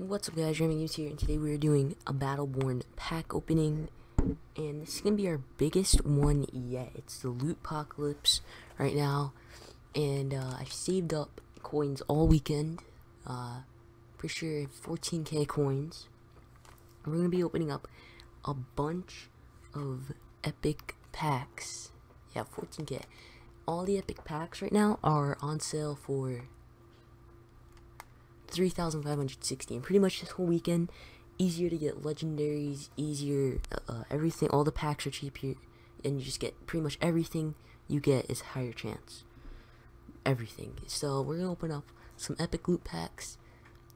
What's up guys, RamiGames here, and today we are doing a Battleborn pack opening, and this is going to be our biggest one yet. It's the Lootpocalypse right now, and I've saved up coins all weekend, pretty sure 14k coins. We're going to be opening up a bunch of epic packs, yeah, 14k. All the epic packs right now are on sale for 3,560, and pretty much this whole weekend, easier to get legendaries, easier, everything, all the packs are cheap here, and you just get pretty much everything you get is higher chance, everything. So we're gonna open up some epic loot packs,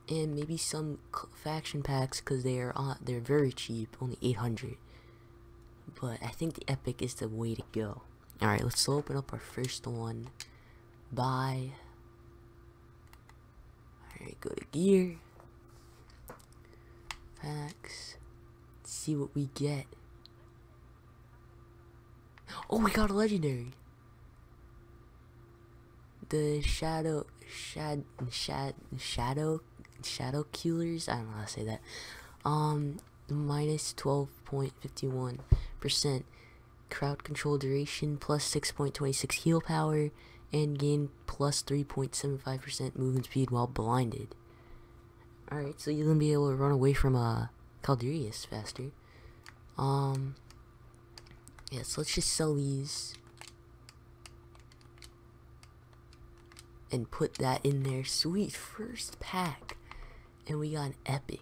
and maybe some faction packs, because they're very cheap, only 800, but I think the epic is the way to go. Alright, let's open up our first one. Bye. Alright, go to gear, packs, let's see what we get. Oh, we got a legendary. The shadow killers, I don't know how to say that. Minus 12.51%, crowd control duration, plus 6.26 heal power, and gain plus 3.75% movement speed while blinded. Alright, so you're gonna be able to run away from Calderius faster. Yeah, so let's just sell these and put that in there. Sweet, first pack, and we got an epic.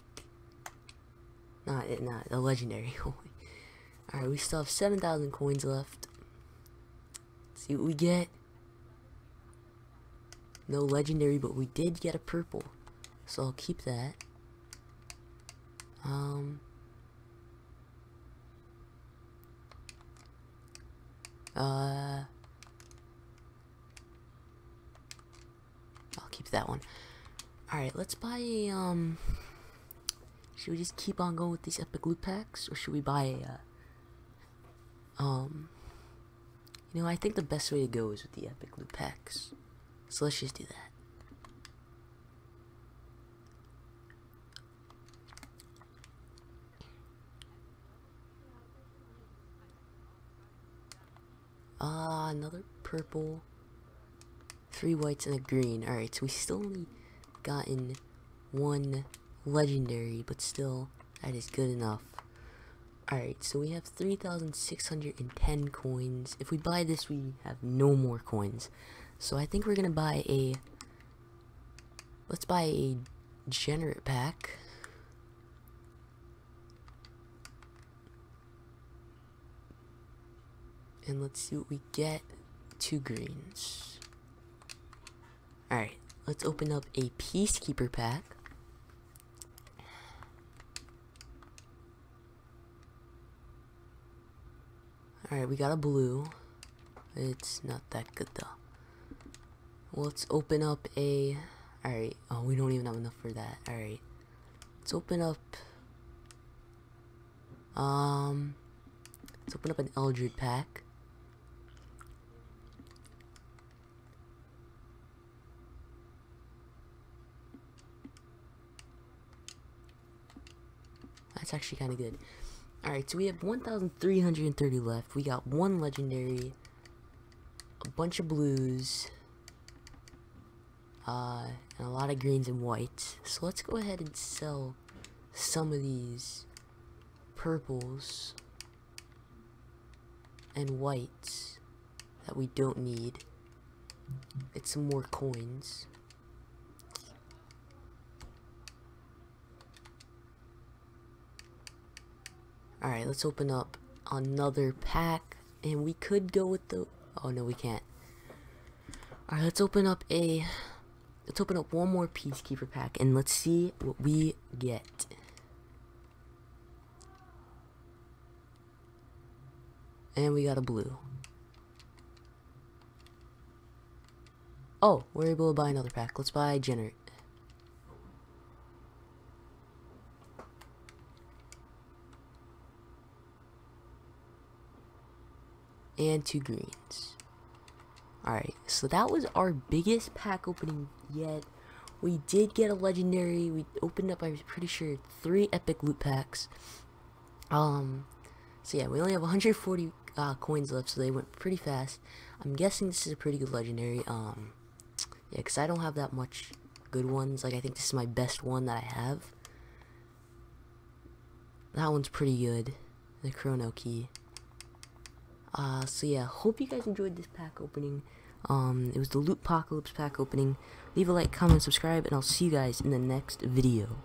Not a legendary. Alright, we still have 7,000 coins left. Let's see what we get. No legendary, but we did get a purple, so I'll keep that. I'll keep that one. Alright, let's buy a, should we just keep on going with these epic loot packs, or should we buy a, you know, I think the best way to go is with the epic loot packs. So let's just do that. Another purple, 3 whites, and a green. Alright, so we still only gotten 1 legendary, but still, that is good enough. Alright, so we have 3,610 coins. If we buy this, we have no more coins. So I think we're gonna buy a, let's buy a generate pack. And let's see what we get. 2 greens. Alright, let's open up a peacekeeper pack. Alright, we got a blue. It's not that good though. Let's open up a, alright, oh, we don't even have enough for that. Alright, let's open up, an Eldred pack. That's actually kind of good. Alright, so we have 1,330 left. We got 1 legendary, a bunch of blues, and a lot of greens and whites. So let's go ahead and sell some of these purples and whites that we don't need. Get some more coins. Alright, let's open up another pack, and we could go with the, oh no, we can't. Alright, let's open up a, let's open up 1 more peacekeeper pack, and let's see what we get. And we got a blue. Oh, we're able to buy another pack. Let's buy generate. And 2 greens. Alright, so that was our biggest pack opening yet. We did get a legendary. We opened up, I'm pretty sure, 3 epic loot packs. So yeah, we only have 140 coins left, so they went pretty fast. I'm guessing this is a pretty good legendary. Yeah, because I don't have that much good ones. Like, I think this is my best one that I have. That one's pretty good, the Chrono Key. So yeah, hope you guys enjoyed this pack opening. It was the Lootpocalypse pack opening. Leave a like, comment, subscribe, and I'll see you guys in the next video.